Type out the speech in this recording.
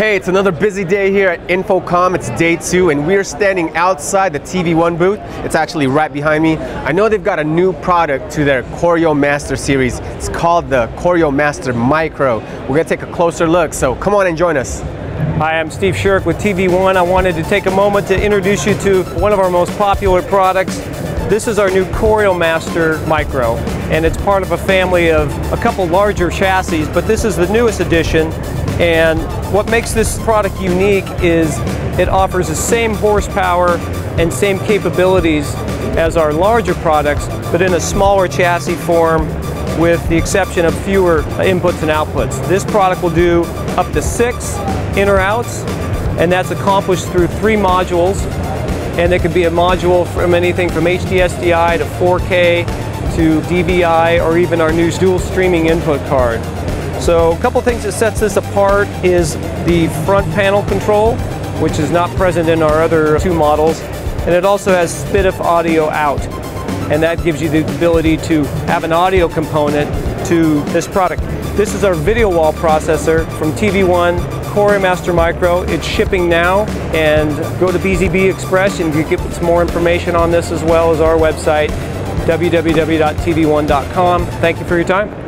Hey, it's another busy day here at InfoComm. It's day 2 and we are standing outside the TV One booth. It's actually right behind me. I know they've got a new product to their CorioMaster series. It's called the CorioMaster Micro. We're going to take a closer look, so come on and join us. Hi, I'm Steve Shirk with TV One. I wanted to take a moment to introduce you to one of our most popular products. This is our new CorioMaster Micro, and it's part of a family of a couple larger chassis, but this is the newest edition. And what makes this product unique is it offers the same horsepower and same capabilities as our larger products, but in a smaller chassis form with the exception of fewer inputs and outputs. This product will do up to 6 in or outs, and that's accomplished through 3 modules. And it could be a module from anything from HD-SDI to 4K to DVI or even our new dual streaming input card. So a couple things that sets this apart is the front panel control, which is not present in our other 2 models, and it also has SPDIF audio out, and that gives you the ability to have an audio component to this product. This is our video wall processor from TV One, CorioMaster Micro. It's shipping now, and go to BZB Express and you get some more information on this, as well as our website, www.tv1.com. Thank you for your time.